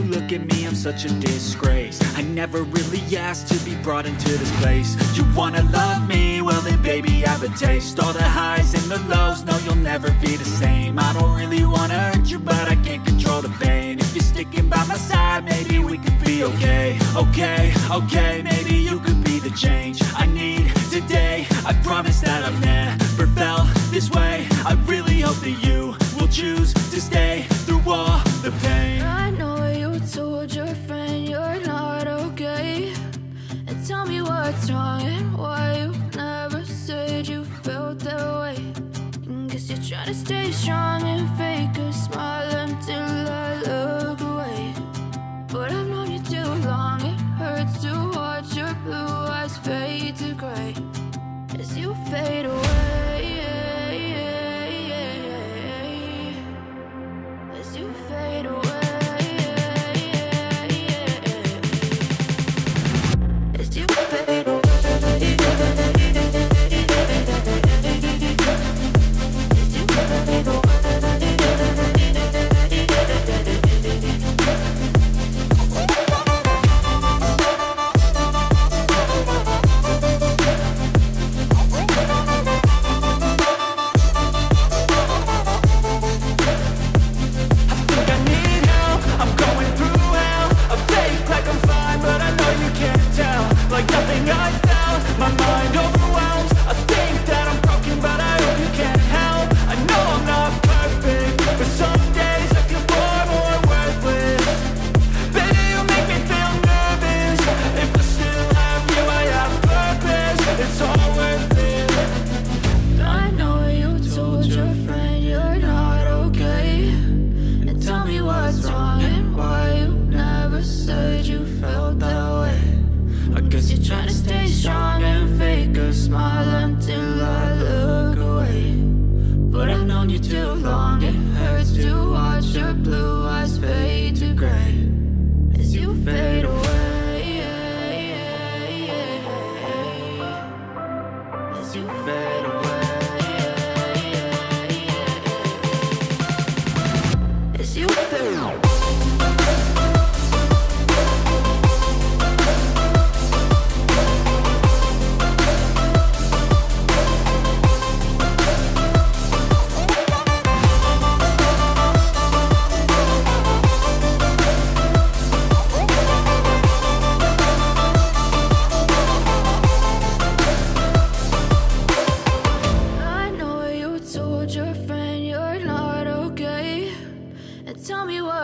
look at me, I'm such a disgrace. I never really asked to be brought into this place. You wanna love me? Well then baby I have a taste. All the highs and the lows, no, you'll never be the same. I don't really wanna hurt you, but I can't control the pain. If you're sticking by my side, maybe we could be okay. Okay, okay, maybe you could be the change I need today. I promise that I've never felt this way. I really hope that you will choose to stay through all the pain. I know you told your friend you're not okay, and tell me what's wrong and why you never said you felt that way. You're trying to stay strong and fake a smile until I look away. But I've known you too long, it hurts to watch your blue eyes fade to gray as you fade away, as you fade away, as you fade away. Try to stay strong and fake a smile until I look away. But I've known you too long, it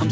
I'm